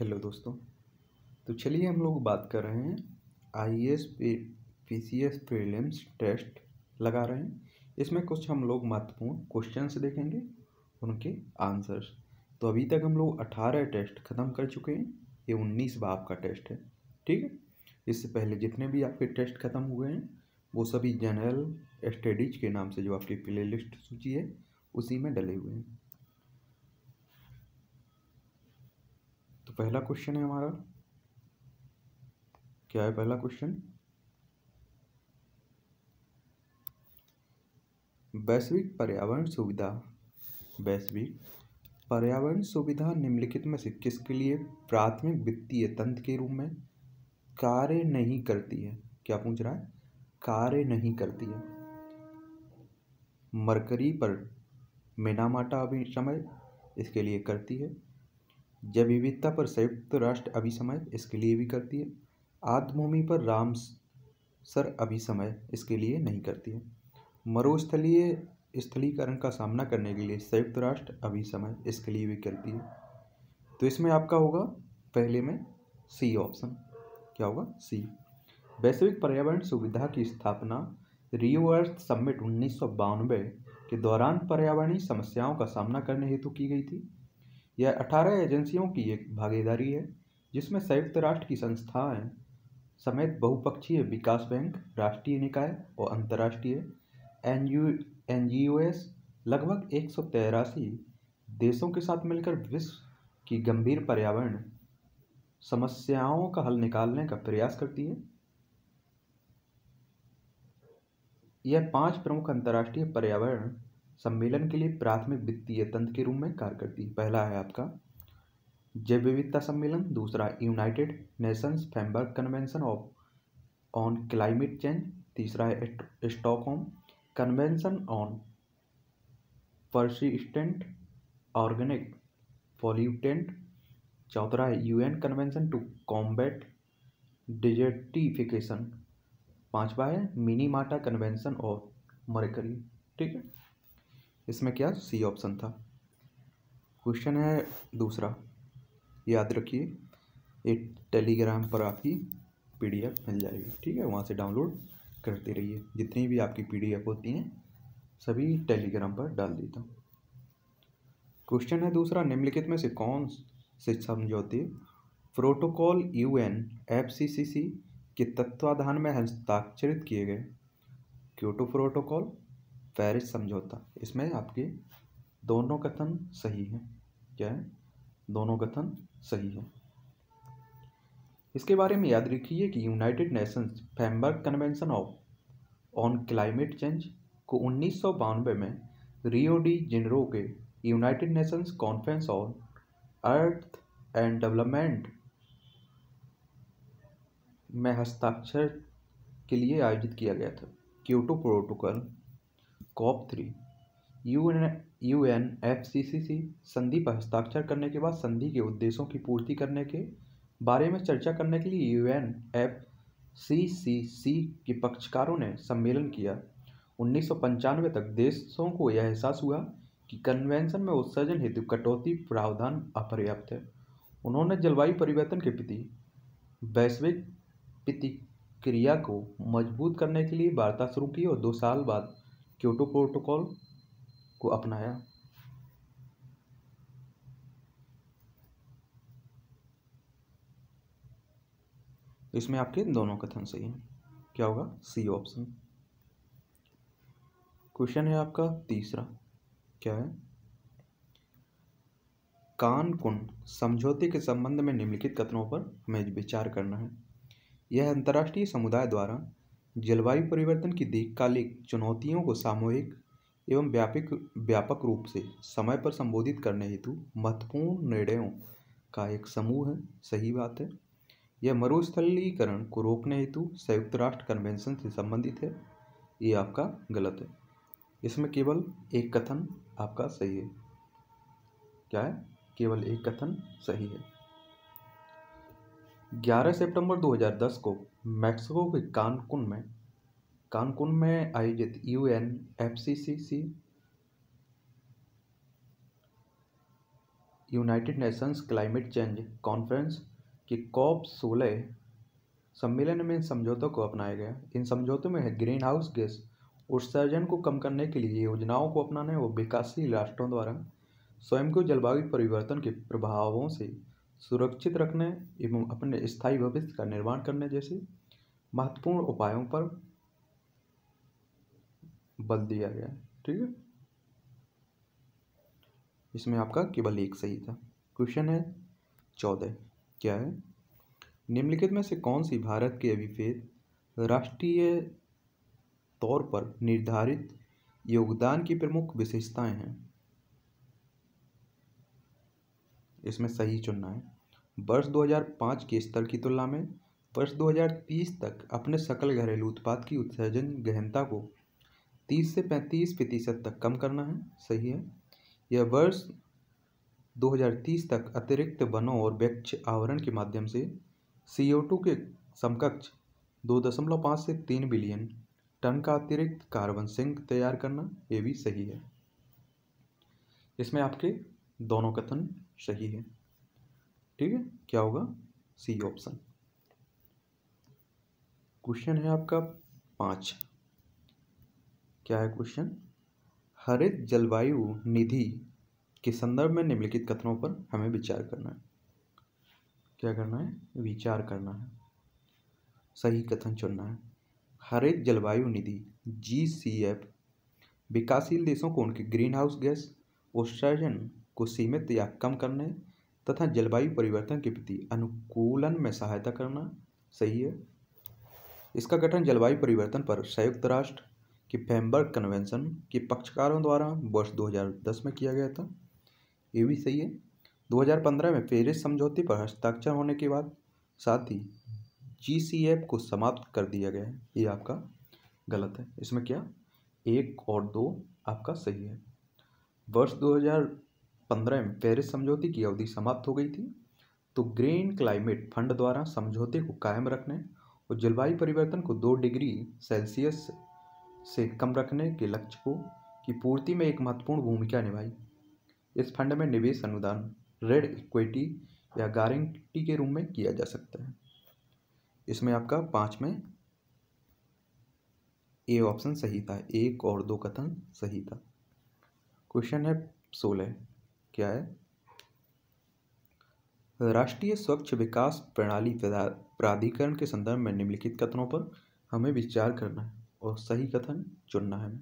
Hello दोस्तों, तो चलिए हम लोग बात कर रहे हैं आईएएस पीसीएस प्रीलिम्स टेस्ट लगा रहे हैं। इसमें कुछ हम लोग महत्वपूर्ण क्वेश्चंस देखेंगे, उनके आंसर्स। तो अभी तक हम लोग 18 टेस्ट ख़त्म कर चुके हैं, ये 19वां आपका टेस्ट है, ठीक है। इससे पहले जितने भी आपके टेस्ट ख़त्म हुए हैं वो सभी जनरल स्टडीज के नाम से जो आपकी प्ले लिस्ट सूची है उसी में डले हुए हैं। तो पहला क्वेश्चन है हमारा, क्या है पहला क्वेश्चन? वैश्विक पर्यावरण सुविधा निम्नलिखित में से किसके लिए प्राथमिक वित्तीय तंत्र के रूप में कार्य नहीं करती है? क्या पूछ रहा है? कार्य नहीं करती है। मरकरी पर मिनामाटा अभिसमय इसके लिए करती है। जैव विविधता पर संयुक्त राष्ट्र अभिसमय इसके लिए भी करती है। आत्मभूमि पर रामसर अभिसमय इसके लिए नहीं करती है। मरुस्थलीय स्थलीकरण का सामना करने के लिए संयुक्त राष्ट्र अभिसमय इसके लिए भी करती है। तो इसमें आपका होगा पहले में सी ऑप्शन। क्या होगा? सी। वैश्विक पर्यावरण सुविधा की स्थापना रियो अर्थ समिट 1992 के दौरान पर्यावरणीय समस्याओं का सामना करने हेतु की गई थी। यह 18 एजेंसियों की एक भागीदारी है जिसमें संयुक्त राष्ट्र की संस्थाएं समेत बहुपक्षीय विकास बैंक, राष्ट्रीय निकाय और अंतर्राष्ट्रीय एनजीओएस लगभग 183 देशों के साथ मिलकर विश्व की गंभीर पर्यावरण समस्याओं का हल निकालने का प्रयास करती है। यह 5 प्रमुख अंतर्राष्ट्रीय पर्यावरण सम्मेलन के लिए प्राथमिक वित्तीय तंत्र के रूप में कार्य करती है। पहला है आपका जैव विविधता सम्मेलन, दूसरा United Nations framework convention of on climate change, तीसरा है Stockholm convention on persistent organic pollutant, चौथा है UN convention to combat desertification, पांचवा है मिनीमाटा कन्वेंशन ऑफ मरकरी, ठीक है। इसमें क्या? सी ऑप्शन था। क्वेश्चन है दूसरा, याद रखिए एक टेलीग्राम पर आपकी पीडीएफ मिल जाएगी, ठीक है, वहाँ से डाउनलोड करते रहिए। जितनी भी आपकी पीडीएफ होती हैं सभी टेलीग्राम पर डाल देता हूँ। क्वेश्चन है दूसरा, निम्नलिखित में से कौन से समझौते प्रोटोकॉल UN FCCC के तत्वाधान में हस्ताक्षरित किए गए? क्योटो प्रोटोकॉल, पेरिस समझौता। इसमें आपके दोनों कथन सही हैं। क्या है? दोनों कथन सही हैं। इसके बारे में याद रखिए कि United Nations framework convention of on climate change को 1992 में रियो डी जेनेरो के United Nations conference on earth and development में हस्ताक्षर के लिए आयोजित किया गया था। Kyoto protocol COP3 UN FCCC संधि पर हस्ताक्षर करने के बाद संधि के उद्देश्यों की पूर्ति करने के बारे में चर्चा करने के लिए UN FCCC के पक्षकारों ने सम्मेलन किया। 1995 तक देशों को यह एहसास हुआ कि कन्वेंशन में उत्सर्जन हेतु कटौती प्रावधान अपर्याप्त है। उन्होंने जलवायु परिवर्तन के प्रति वैश्विक प्रतिक्रिया को मजबूत करने के लिए वार्ता शुरू की और 2 साल बाद क्योटो प्रोटोकॉल को अपनाया। इसमें आपके दोनों कथन सही हैं। क्या होगा? C option. क्वेश्चन है आपका तीसरा, क्या है? कानकुन समझौते के संबंध में निम्नलिखित कथनों पर हमें विचार करना है। यह अंतर्राष्ट्रीय समुदाय द्वारा जलवायु परिवर्तन की दीर्घकालिक चुनौतियों को सामूहिक एवं व्यापक रूप से समय पर संबोधित करने हेतु महत्वपूर्ण निर्णयों का एक समूह है। सही बात है। यह मरुस्थलीकरण को रोकने हेतु संयुक्त राष्ट्र कन्वेंशन से संबंधित है। ये आपका गलत है। इसमें केवल एक कथन आपका सही है। क्या है? केवल एक कथन सही है। 11 सितंबर 2010 को मैक्सिको के कानकुन में आयोजित UN FCCC United Nations climate change conference की COP 16 सम्मेलन में इन समझौतों को अपनाया गया। इन समझौतों में ग्रीन हाउस गैस उत्सर्जन को कम करने के लिए योजनाओं को अपनाने और विकासशील राष्ट्रों द्वारा स्वयं को जलवायु परिवर्तन के प्रभावों से सुरक्षित रखने एवं अपने स्थायी भविष्य का निर्माण करने जैसे महत्वपूर्ण उपायों पर बल दिया गया। ठीक है, इसमें आपका केवल एक सही था। क्वेश्चन है 14, क्या है, निम्नलिखित में से कौन सी भारत के अभिफेद राष्ट्रीय तौर पर निर्धारित योगदान की प्रमुख विशेषताएं हैं? इसमें सही चुनना है। वर्ष 2005 के स्तर की तुलना में वर्ष 2030 तक अपने सकल घरेलू उत्पाद की उत्सर्जन गहनता को 30 से 35% तक कम करना है, सही है। यह वर्ष 2030 तक अतिरिक्त वनों और वृक्ष आवरण के माध्यम से CO2 के समकक्ष 2.5 से 3 बिलियन टन का अतिरिक्त कार्बन सिंक तैयार करना, ये भी सही है। इसमें आपके दोनों कथन सही है। ठीक है, क्या होगा? C option. क्वेश्चन है आपका 5, क्या है क्वेश्चन, हरित जलवायु निधि के संदर्भ में निम्नलिखित कथनों पर हमें विचार करना है। क्या करना है? विचार करना है। सही कथन चुनना है। हरित जलवायु निधि GCF विकासशील देशों को उनके ग्रीन हाउस गैस उत्सर्जन को सीमित या कम करने तथा जलवायु परिवर्तन के प्रति अनुकूलन में सहायता करना, सही है। इसका गठन जलवायु परिवर्तन पर संयुक्त राष्ट्र कि फ्रेमवर्क कन्वेंशन के पक्षकारों द्वारा वर्ष 2010 में किया गया था, ये भी सही है। 2015 में पेरिस समझौते पर हस्ताक्षर होने के बाद साथ ही GCF को समाप्त कर दिया गया है, ये आपका गलत है। इसमें क्या 1 और 2 आपका सही है। वर्ष 2015 में पेरिस समझौते की अवधि समाप्त हो गई थी, तो ग्रीन क्लाइमेट फंड द्वारा समझौते को कायम रखने और जलवायु परिवर्तन को 2 डिग्री सेल्सियस से कम रखने के लक्ष्य को की पूर्ति में एक महत्वपूर्ण भूमिका निभाई। इस फंड में निवेश अनुदान रेड इक्विटी या गारंटी के रूप में किया जा सकता है। इसमें आपका 5 में ए ऑप्शन सही था, 1 और 2 कथन सही था। क्वेश्चन है 16, क्या है, राष्ट्रीय स्वच्छ विकास प्रणाली प्राधिकरण के संदर्भ में निम्नलिखित कथनों पर हमें विचार करना है और सही कथन चुनना है।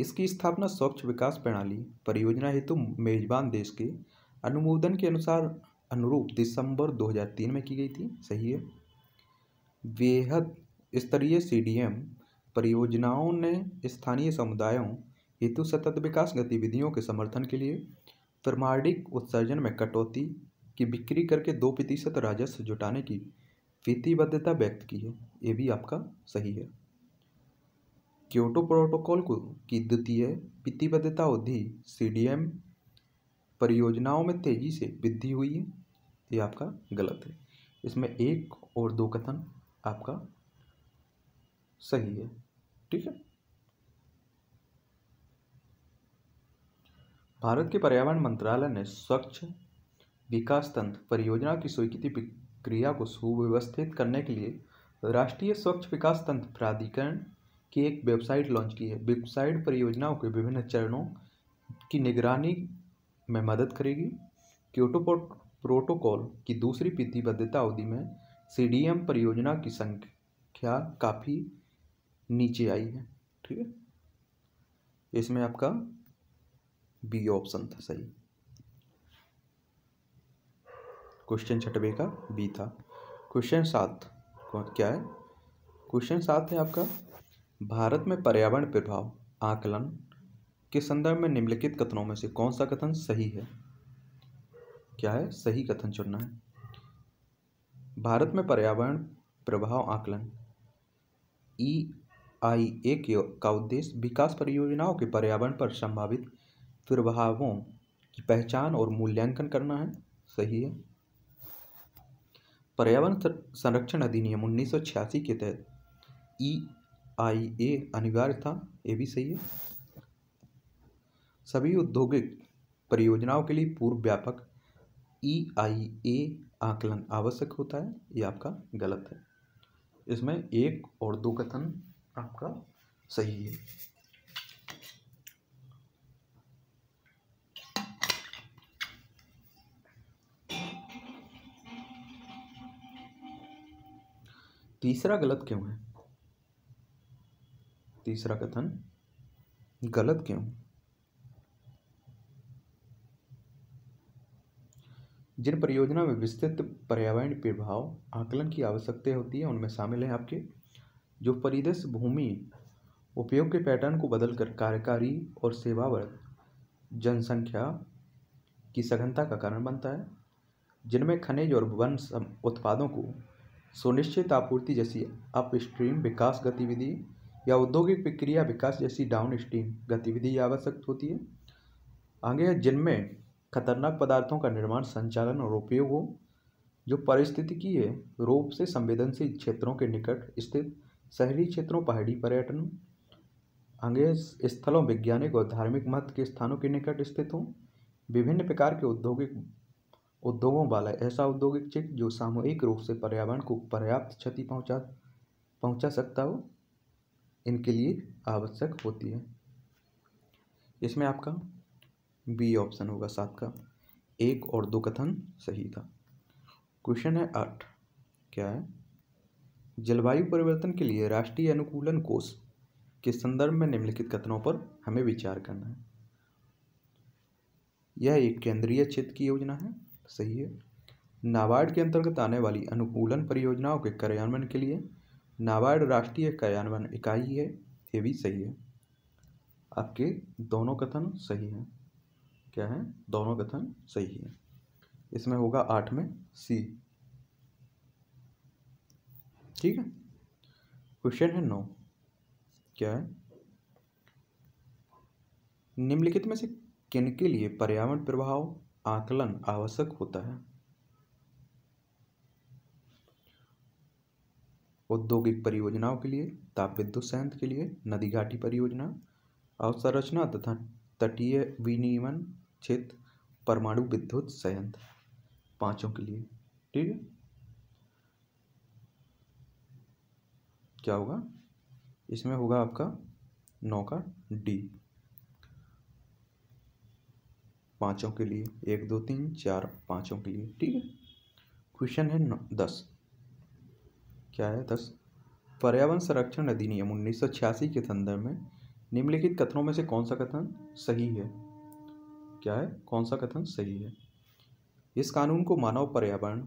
इसकी स्थापना स्वच्छ विकास प्रणाली परियोजना हेतु मेजबान देश के अनुमोदन के अनुरूप दिसंबर 2003 में की गई थी, सही है। वृहद स्तरीय CDM परियोजनाओं ने स्थानीय समुदायों हेतु सतत विकास गतिविधियों के समर्थन के लिए प्रारंभिक उत्सर्जन में कटौती की बिक्री करके 2% राजस्व जुटाने की प्रतिबद्धता व्यक्त की है, ये भी आपका सही है। क्योटो प्रोटोकॉल को की द्वितीय प्रतिबद्धता अवधि CDM परियोजनाओं में तेजी से वृद्धि हुई है, ये आपका गलत है। इसमें 1 और 2 कथन आपका सही है। ठीक है, भारत के पर्यावरण मंत्रालय ने स्वच्छ विकास तंत्र परियोजना की स्वीकृति क्रिया को सुव्यवस्थित करने के लिए राष्ट्रीय स्वच्छ विकास तंत्र प्राधिकरण की एक वेबसाइट लॉन्च की है। वेबसाइट परियोजनाओं के विभिन्न चरणों की निगरानी में मदद करेगी। क्योटो प्रोटोकॉल की दूसरी प्रतिबद्धता अवधि में CDM परियोजना की संख्या काफ़ी नीचे आई है। ठीक है, इसमें आपका B ऑप्शन था सही। क्वेश्चन 6 का B था। क्वेश्चन 7 क्या है, क्वेश्चन 7 है आपका, भारत में पर्यावरण प्रभाव आकलन के संदर्भ में निम्नलिखित कथनों में से कौन सा कथन सही है? क्या है? सही कथन चुनना है। भारत में पर्यावरण प्रभाव आकलन EIA का उद्देश्य विकास परियोजनाओं के पर्यावरण पर संभावित प्रभावों की पहचान और मूल्यांकन करना है, सही है। पर्यावरण संरक्षण अधिनियम 1986 के तहत EIA अनिवार्य था, ये भी सही है। सभी औद्योगिक परियोजनाओं के लिए पूर्व व्यापक EIA आकलन आवश्यक होता है, ये आपका गलत है। इसमें 1 और 2 कथन आपका सही है। तीसरा गलत क्यों है? तीसरा कथन गलत क्यों? जिन परियोजना में विस्तृत पर्यावरण प्रभाव आकलन की आवश्यकता होती है उनमें शामिल है आपके जो परिदृश्य भूमि उपयोग के पैटर्न को बदलकर कार्यकारी और सेवावर्त जनसंख्या की सघनता का कारण बनता है, जिनमें खनिज और वन उत्पादों को सुनिश्चित आपूर्ति जैसी अपस्ट्रीम विकास गतिविधि या औद्योगिक प्रक्रिया विकास जैसी डाउनस्ट्रीम गतिविधि आवश्यक होती है। आगे जिनमें खतरनाक पदार्थों का निर्माण, संचालन और उपयोग हो, जो पारिस्थितिकीय रूप से संवेदनशील क्षेत्रों के निकट स्थित शहरी क्षेत्रों, पहाड़ी पर्यटन आगे स्थलों, वैज्ञानिक और धार्मिक महत्व के स्थानों के निकट स्थित हों, विभिन्न प्रकार के उद्योगों वाला ऐसा औद्योगिक क्षेत्र जो सामूहिक रूप से पर्यावरण को पर्याप्त क्षति पहुंचा सकता हो, इनके लिए आवश्यक होती है। इसमें आपका बी ऑप्शन होगा 7 का। 1 और 2 कथन सही था। क्वेश्चन है 8, क्या है? जलवायु परिवर्तन के लिए राष्ट्रीय अनुकूलन कोष के संदर्भ में निम्नलिखित कथनों पर हमें विचार करना है। यह एक केंद्रीय क्षेत्र की योजना है, सही है। नाबार्ड के अंतर्गत आने वाली अनुकूलन परियोजनाओं के कार्यान्वयन के लिए नाबार्ड राष्ट्रीय कार्यान्वयन इकाई है, ये भी सही है। आपके दोनों कथन सही हैं। क्या है? दोनों कथन सही है। इसमें होगा 8 में सी, ठीक है। क्वेश्चन है 9, क्या है? निम्नलिखित में से किनके लिए पर्यावरण प्रभाव आकलन आवश्यक होता है? औद्योगिक परियोजनाओं के लिए, ताप विद्युत संयंत्र के लिए, नदी घाटी परियोजना, अवसंरचना तथा तटीय विनियमन क्षेत्र, परमाणु विद्युत संयंत्र, 5 के लिए, ठीक है। क्या होगा? इसमें होगा आपका 9 का डी, 5 के लिए, 1, 2, 3, 4, 5 के लिए, ठीक है। क्वेश्चन है 10, क्या है? 10, पर्यावरण संरक्षण अधिनियम 1986 के संदर्भ में निम्नलिखित कथनों में से कौन सा कथन सही है? क्या है? कौन सा कथन सही है? इस कानून को मानव पर्यावरण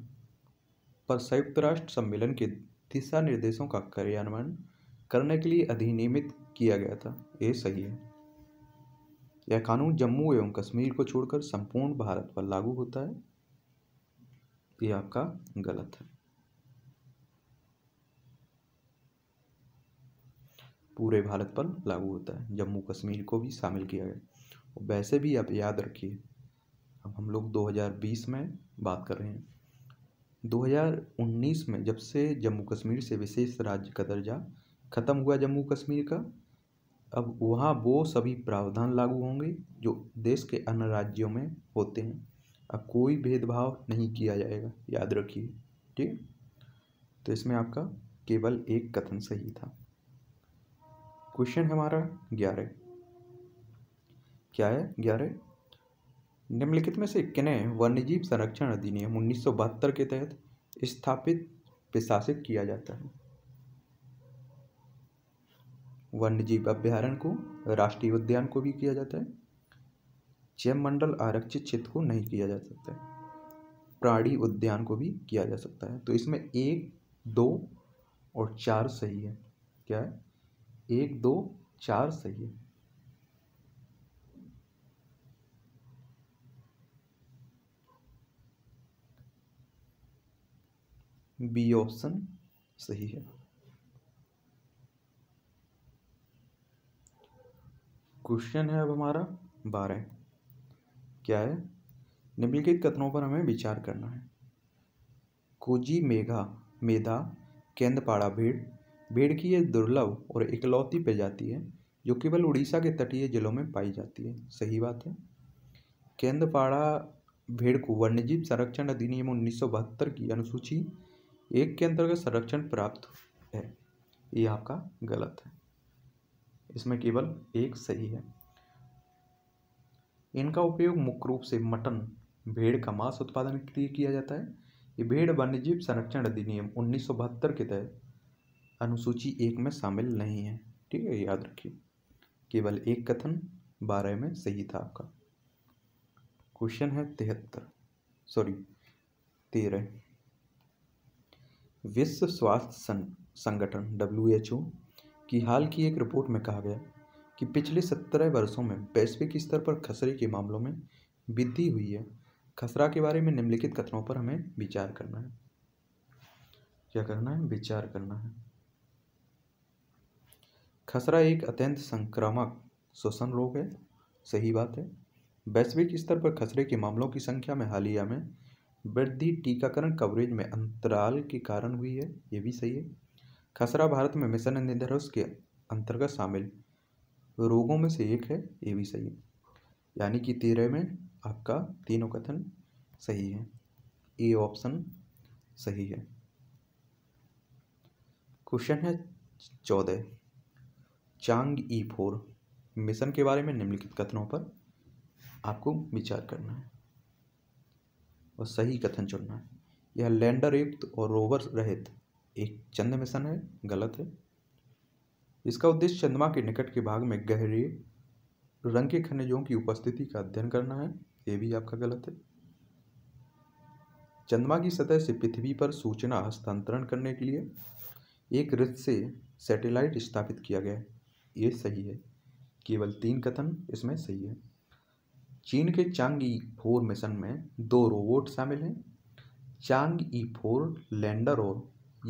पर संयुक्त राष्ट्र सम्मेलन के दिशा निर्देशों का कार्यान्वयन करने के लिए अधिनियमित किया गया था, ये सही है। यह कानून जम्मू एवं कश्मीर को छोड़कर संपूर्ण भारत पर लागू होता है, ये आपका गलत है। पूरे भारत पर लागू होता है, जम्मू कश्मीर को भी शामिल किया गया। वैसे भी आप याद रखिए, अब हम लोग 2020 में बात कर रहे हैं। 2019 में जब से जम्मू कश्मीर से विशेष राज्य का दर्जा खत्म हुआ जम्मू कश्मीर का, अब वहाँ वो सभी प्रावधान लागू होंगे जो देश के अन्य राज्यों में होते हैं। अब कोई भेदभाव नहीं किया जाएगा, याद रखिए, ठीक है। तो इसमें आपका केवल 1 कथन सही था। क्वेश्चन हमारा 11, क्या है? 11, निम्नलिखित में से किन्हें वन्यजीव संरक्षण अधिनियम 1972 के तहत स्थापित प्रशासित किया जाता है? वन्यजीव अभ्यारण्य को राष्ट्रीय उद्यान को भी किया जाता है। जैव मंडल आरक्षित क्षेत्र को नहीं किया जा सकता है। प्राणी उद्यान को भी किया जा सकता है। तो इसमें 1, 2 और 4 सही है। क्या है? 1, 2, 4 सही है। बी ऑप्शन सही है। क्वेश्चन है अब हमारा 12, क्या है? निम्नलिखित कथनों पर हमें विचार करना है। कोजी मेधा केंद्रपाड़ा भेड़ की यह दुर्लभ और इकलौती प्रजाति है जो केवल उड़ीसा के तटीय जिलों में पाई जाती है, सही बात है। केंद्रपाड़ा भेड़ को वन्यजीव संरक्षण अधिनियम 1972 की अनुसूची 1 के अंतर्गत संरक्षण प्राप्त है। ये आपका गलत है, इसमें केवल एक सही है। इनका उपयोग मुख्य रूप से मटन भेड़ का मांस उत्पादन के लिए किया जाता है। ये भेड़ वन्यजीव संरक्षण अधिनियम 1972 के तहत अनुसूची 1 में शामिल नहीं है। ठीक है, याद रखिए केवल एक कथन 12 में सही था आपका। क्वेश्चन है 13। विश्व स्वास्थ्य संगठन WHO की हाल की एक रिपोर्ट में कहा गया कि पिछले 17 वर्षों में वैश्विक स्तर पर खसरे के मामलों में वृद्धि हुई है। खसरा के बारे में निम्नलिखित कथनों पर हमें विचार करना है। क्या करना है? विचार करना है। खसरा एक अत्यंत संक्रामक श्वसन रोग है, सही बात है। वैश्विक स्तर पर खसरे के मामलों की संख्या में हालिया में वृद्धि टीकाकरण कवरेज में अंतराल के कारण हुई है, ये भी सही है। खसरा भारत में मिशन इंद्रधनुष के अंतर्गत शामिल रोगों में से एक है, ये भी सही है। यानी कि 13 में आपका तीनों कथन सही है, ए ऑप्शन सही है। क्वेश्चन है 14। चांग E4 मिशन के बारे में निम्नलिखित कथनों पर आपको विचार करना है और सही कथन चुनना है। यह लैंडर युक्त और रोवर रहित एक चंद्र मिशन है, गलत है। इसका उद्देश्य चंद्रमा के निकट के भाग में गहरे रंग के खनिजों की उपस्थिति का अध्ययन करना है, ये भी आपका गलत है। चंद्रमा की सतह से पृथ्वी पर सूचना हस्तांतरण करने के लिए एक रित से सैटेलाइट स्थापित किया गया है, ये सही है। केवल 3 कथन इसमें सही है। चीन के चांग E4 मिशन में 2 रोबोट शामिल हैं। चांग E4 लैंडर और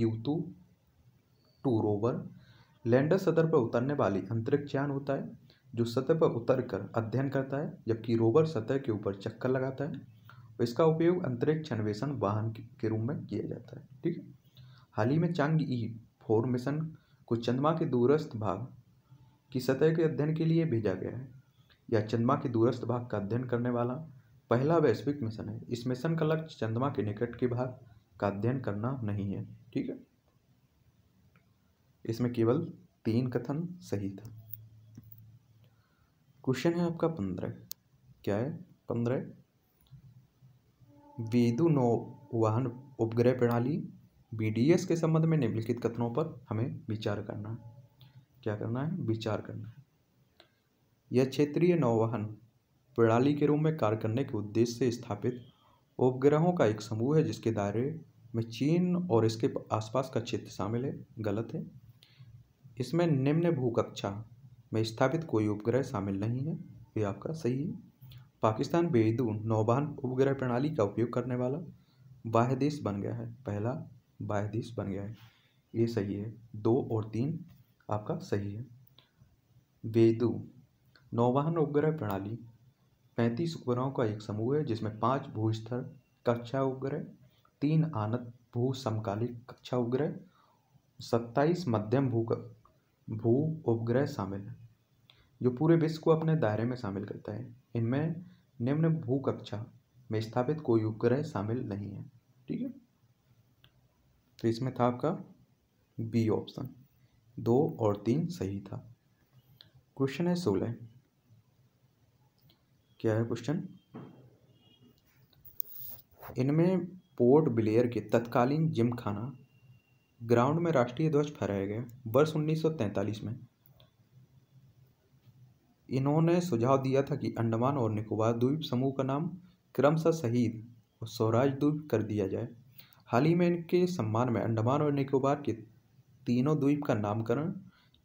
U2 रोवर। लैंडर सतह पर उतरने वाली अंतरिक्ष यान होता है जो सतह पर उतरकर अध्ययन करता है, जबकि रोवर सतह के ऊपर चक्कर लगाता है। इसका उपयोग अंतरिक्ष अन्वेषण वाहन के रूप में किया जाता है। ठीक है, हाल ही में चांग E4 मिशन को चंद्रमा के दूरस्थ भाग की सतह के अध्ययन के लिए भेजा गया है। यह चंद्रमा के दूरस्थ भाग का अध्ययन करने वाला पहला वैश्विक मिशन है। इस मिशन का लक्ष्य चंद्रमा के निकट के भाग का अध्ययन करना नहीं है। ठीक है, इसमें केवल 3 कथन सही था। क्वेश्चन है आपका 15। क्या है? 15 वेदु नौवहन उपग्रह प्रणाली BDS के संबंध में निम्नलिखित कथनों पर हमें विचार करना है। क्या करना है? विचार करना है। यह क्षेत्रीय नौवहन प्रणाली के रूप में कार्य करने के उद्देश्य से स्थापित उपग्रहों का एक समूह है जिसके दायरे में चीन और इसके आसपास का क्षेत्र शामिल है, गलत है। इसमें निम्न भूकक्षा में स्थापित कोई उपग्रह शामिल नहीं है, ये आपका सही है। पाकिस्तान बेदू नौवहन उपग्रह प्रणाली का उपयोग करने वाला बाह्य देश बन गया है, पहला बाह्य देश बन गया है, ये सही है। 2 और 3 आपका सही है। बेदू नौवहन उपग्रह प्रणाली 35 उपग्रहों का एक समूह है जिसमें 5 भूस्तर कक्षा उपग्रह, 3 आनत भू समकालिक कक्षा उपग्रह, 27 मध्यम भू उपग्रह शामिल है जो पूरे विश्व को अपने दायरे में शामिल करता है। इनमें निम्न भू कक्षा में स्थापित कोई उपग्रह शामिल नहीं है। ठीक है, तो इसमें था आपका बी ऑप्शन, 2 और 3 सही था। क्वेश्चन है 16। क्या है क्वेश्चन? इनमें पोर्ट ब्लेयर के तत्कालीन जिमखाना ग्राउंड में राष्ट्रीय ध्वज फहराया गया वर्ष 1943 में। इन्होंने सुझाव दिया था कि अंडमान और निकोबार द्वीप समूह का नाम क्रमशः शहीद और स्वराज द्वीप कर दिया जाए। हाल ही में इनके सम्मान में अंडमान और निकोबार के तीनों द्वीप का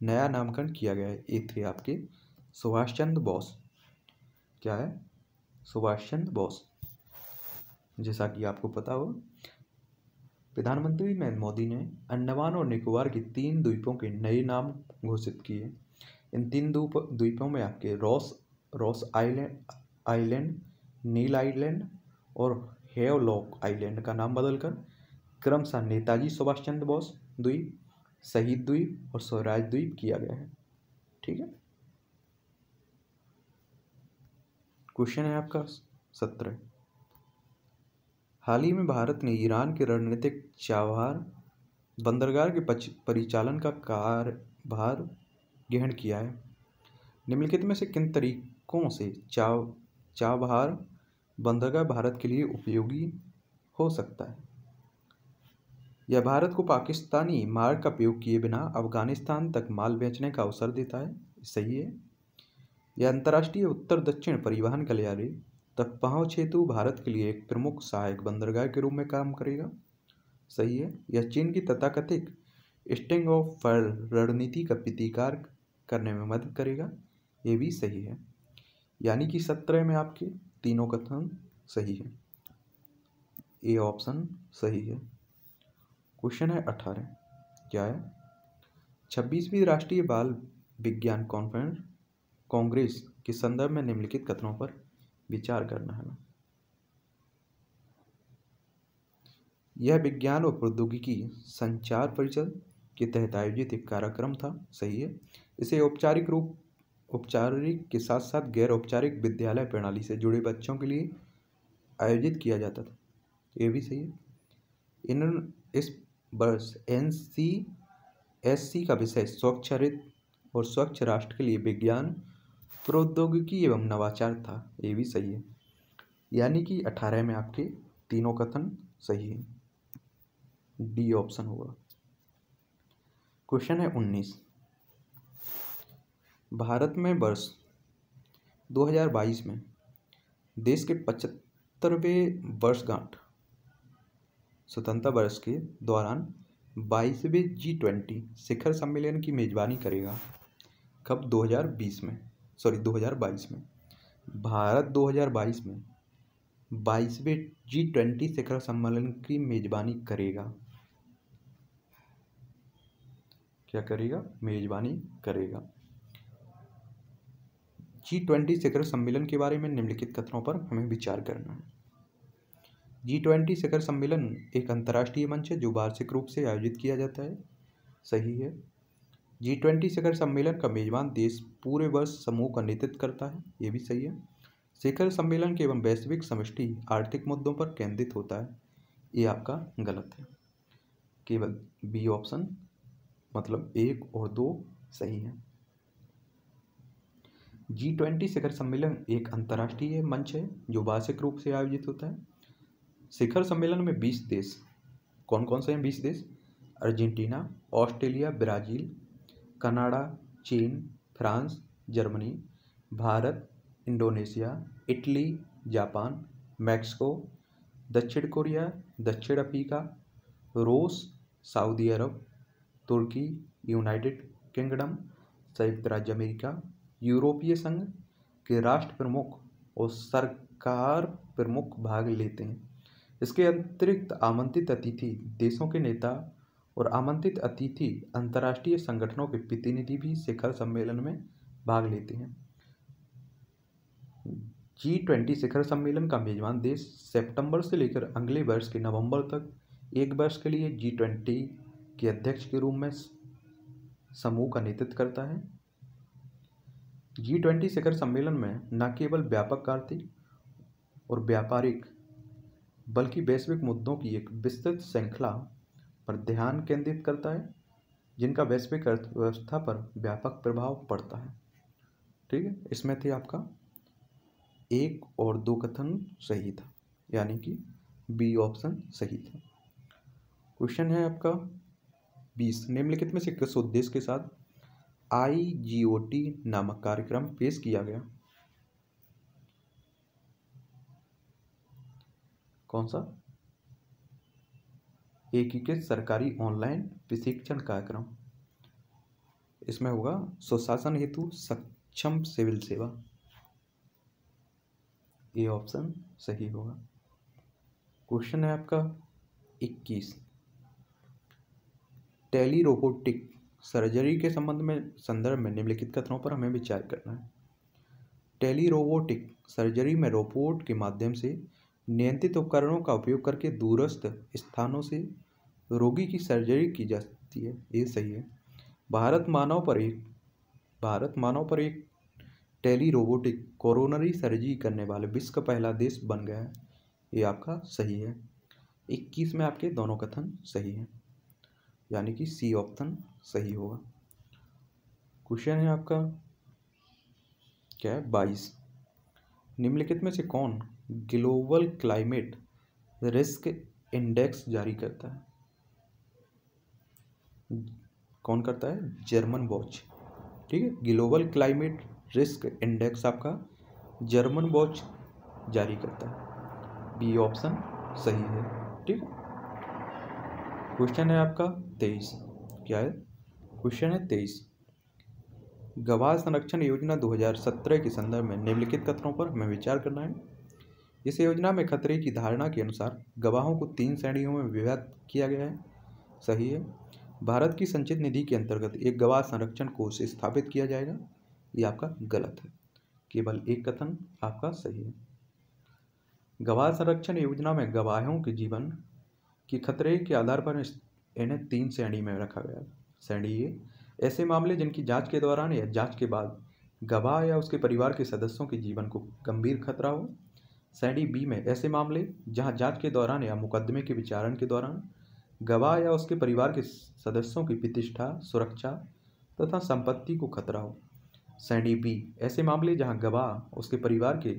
नया नामकरण किया गया है। ये थे आपके सुभाष चंद्र बोस। क्या है? सुभाष चंद्र बोस। जैसा कि आपको पता हो, प्रधानमंत्री नरेंद्र मोदी ने अंडमान और निकोबार के 3 द्वीपों के नए नाम घोषित किए। इन 3 द्वीपों में आपके रॉस आइलैंड, नील आइलैंड और हेवलॉक आइलैंड का नाम बदलकर क्रमशः नेताजी सुभाष चंद्र बोस द्वीप, शहीद द्वीप और स्वराज द्वीप किया गया है। ठीक है, क्वेश्चन है आपका 17। हाल ही में भारत ने ईरान के रणनीतिक चाबहार बंदरगाह के परिचालन का कार्यभार ग्रहण किया है। निम्नलिखित में से किन तरीकों से चाबहार बंदरगाह भारत के लिए उपयोगी हो सकता है? यह भारत को पाकिस्तानी मार्ग का उपयोग किए बिना अफगानिस्तान तक माल बेचने का अवसर देता है, सही है। यह अंतर्राष्ट्रीय उत्तर दक्षिण परिवहन गलियारे तक पहुँच हेतु भारत के लिए एक प्रमुख सहायक बंदरगाह के रूप में काम करेगा, सही है। यह चीन की तथाकथित स्टिंग ऑफ फर रणनीति का प्रतिकार करने में मदद करेगा, ये भी सही है। यानी कि 17 में आपके तीनों कथन सही है, ए ऑप्शन सही है। क्वेश्चन है 18, क्या है? 26वीं राष्ट्रीय बाल विज्ञान कॉन्फ्रेंस कांग्रेस के संदर्भ में निम्नलिखित कथनों पर विचार करना है। यह विज्ञान और प्रौद्योगिकी संचार परिषद के तहत आयोजित एक कार्यक्रम था, सही है। इसे औपचारिक के साथ साथ गैर औपचारिक विद्यालय प्रणाली से जुड़े बच्चों के लिए आयोजित किया जाता था, ये भी सही है। इस वर्ष NCSC का विषय स्वच्छरित और स्वच्छ राष्ट्र के लिए विज्ञान प्रौद्योगिकी एवं नवाचार था, ये भी सही है। यानी कि 18 में आपके तीनों कथन सही है, डी ऑप्शन होगा। क्वेश्चन है 19, भारत में वर्ष 2022 में देश के 75वें वर्षगांठ स्वतंत्रता वर्ष के दौरान 22वें G20 शिखर सम्मेलन की मेजबानी करेगा, कब? 2022 में। भारत 2022 में 22वें G20 शिखर सम्मेलन की मेजबानी करेगा, क्या करेगा? मेजबानी करेगा। G20 शिखर सम्मेलन के बारे में निम्नलिखित कथनों पर हमें विचार करना है। G20 शिखर सम्मेलन एक अंतर्राष्ट्रीय मंच है जो वार्षिक रूप से आयोजित किया जाता है, सही है। G20 शिखर सम्मेलन का मेजबान देश पूरे वर्ष समूह का नेतृत्व करता है, ये भी सही है। शिखर सम्मेलन के एवं वैश्विक समष्टि आर्थिक मुद्दों पर केंद्रित होता है, ये आपका गलत है, केवल बी ऑप्शन मतलब 1 और 2 सही है। G20 शिखर सम्मेलन एक अंतर्राष्ट्रीय मंच है जो वार्षिक रूप से आयोजित होता है। शिखर सम्मेलन में 20 देश, कौन कौन से हैं? 20 देश, अर्जेंटीना, ऑस्ट्रेलिया, ब्राज़ील, कनाडा, चीन, France, Germany, Bharat, Indonesia, Italy, Japan, Mexico, दक्षिण कोरिया, दक्षिण अफ्रीका, रूस, सऊदी अरब, तुर्की, यूनाइटेड किंगडम, संयुक्त राज्य अमेरिका, यूरोपीय संघ के राष्ट्र प्रमुख और सरकार प्रमुख भाग लेते हैं। इसके अतिरिक्त आमंत्रित अतिथि देशों के नेता और आमंत्रित अतिथि अंतर्राष्ट्रीय संगठनों के प्रतिनिधि भी शिखर सम्मेलन में भाग लेते हैं। G20 शिखर सम्मेलन का मेजबान देश सितंबर से लेकर अगले वर्ष के नवंबर तक एक वर्ष के लिए G20 के अध्यक्ष के रूप में समूह का नेतृत्व करता है। G20 शिखर सम्मेलन में न केवल व्यापक आर्थिक और व्यापारिक बल्कि वैश्विक मुद्दों की एक विस्तृत श्रृंखला पर ध्यान केंद्रित करता है जिनका वैश्विक अर्थव्यवस्था पर व्यापक प्रभाव पड़ता है, ठीक है। इसमें थे आपका 1 और 2 कथन सही था, यानी कि बी ऑप्शन सही था। क्वेश्चन है आपका 20, निम्नलिखित में से किस उद्देश्य के साथ IGOT नामक कार्यक्रम पेश किया गया? कौन सा? एकीकृत सरकारी ऑनलाइन प्रशिक्षण कार्यक्रम, इसमें होगा सुशासन हेतु सक्षम सिविल सेवा, ये ऑप्शन सही होगा। क्वेश्चन है आपका 21, टेली रोबोटिक सर्जरी के संदर्भ में निम्नलिखित कथनों पर हमें विचार करना है। टेली रोबोटिक सर्जरी में रोबोट के माध्यम से नियंत्रित उपकरणों का उपयोग करके दूरस्थ स्थानों से रोगी की सर्जरी की जाती है, ये सही है। भारत मानव पर एक टेली रोबोटिक कोरोनरी सर्जरी करने वाले विश्व का पहला देश बन गया है। ये आपका सही है। 21 में आपके दोनों कथन सही हैं, यानी कि सी ऑप्शन सही होगा। क्वेश्चन है आपका क्या है 22, निम्नलिखित में से कौन ग्लोबल क्लाइमेट रिस्क इंडेक्स जारी करता है? कौन करता है? German watch. ठीक है, ग्लोबल क्लाइमेट रिस्क इंडेक्स आपका जर्मन वॉच जारी करता है। बी ऑप्शन सही है। ठीक है, क्वेश्चन है आपका 23, क्या है क्वेश्चन है 23, गवाह संरक्षण योजना 2017 के संदर्भ में निम्नलिखित कथनों पर हमें विचार करना है। इस योजना में खतरे की धारणा के अनुसार गवाहों को 3 श्रेणियों में विभाजित किया गया है। सही है। भारत की संचित निधि के अंतर्गत एक गवाह संरक्षण कोष स्थापित किया जाएगा। ये आपका गलत है, केवल एक कथन आपका सही है। गवाह संरक्षण योजना में गवाहों के जीवन के खतरे के आधार पर इन्हें 3 श्रेणी में रखा गया है। श्रेणी ए, ऐसे मामले जिनकी जांच के दौरान या जांच के बाद गवाह या उसके परिवार के सदस्यों के जीवन को गंभीर खतरा हो। श्रेणी बी में ऐसे मामले जहां जांच के दौरान या मुकदमे के विचारण के दौरान गवाह या उसके परिवार के सदस्यों की प्रतिष्ठा, सुरक्षा तथा संपत्ति को खतरा हो। श्रेणी बी, ऐसे मामले जहां गवाह उसके परिवार के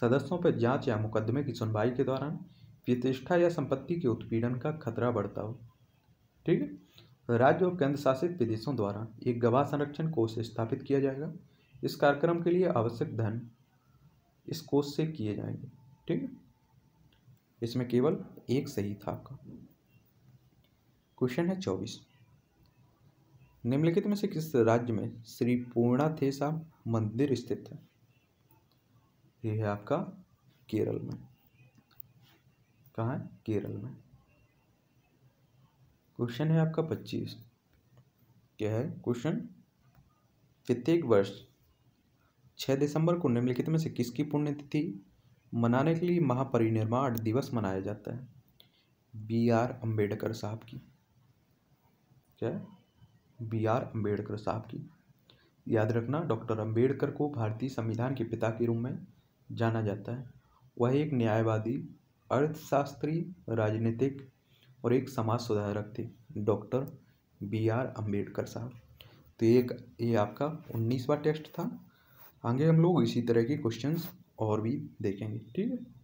सदस्यों पर जांच या मुकदमे की सुनवाई के दौरान प्रतिष्ठा या संपत्ति के उत्पीड़न का खतरा बढ़ता हो। ठीक है, राज्य और केंद्र शासित प्रदेशों द्वारा एक गवाह संरक्षण कोष स्थापित किया जाएगा। इस कार्यक्रम के लिए आवश्यक धन इस कोष से किए जाएंगे। ठीक है, इसमें केवल एक सही था आपका। क्वेश्चन है 24, निम्नलिखित में से किस राज्य में श्री पूर्णाथेसा मंदिर स्थित है? यह है आपका केरल में। कहाँ है? केरल में। क्वेश्चन है आपका 25, क्या है क्वेश्चन? प्रत्येक वर्ष 6 दिसंबर को निम्नलिखित में से किसकी पुण्यतिथि मनाने के लिए महापरिनिर्वाण दिवस मनाया जाता है? BR अम्बेडकर साहब की। क्या है? BR अम्बेडकर साहब की। याद रखना, डॉक्टर अम्बेडकर को भारतीय संविधान के पिता के रूप में जाना जाता है। वह एक न्यायवादी, अर्थशास्त्री, राजनीतिक और एक समाज सुधारक थे। डॉक्टर BR अम्बेडकर साहब। तो ये आपका 19वां टेस्ट था। आगे हम लोग इसी तरह के क्वेश्चंस और भी देखेंगे। ठीक है।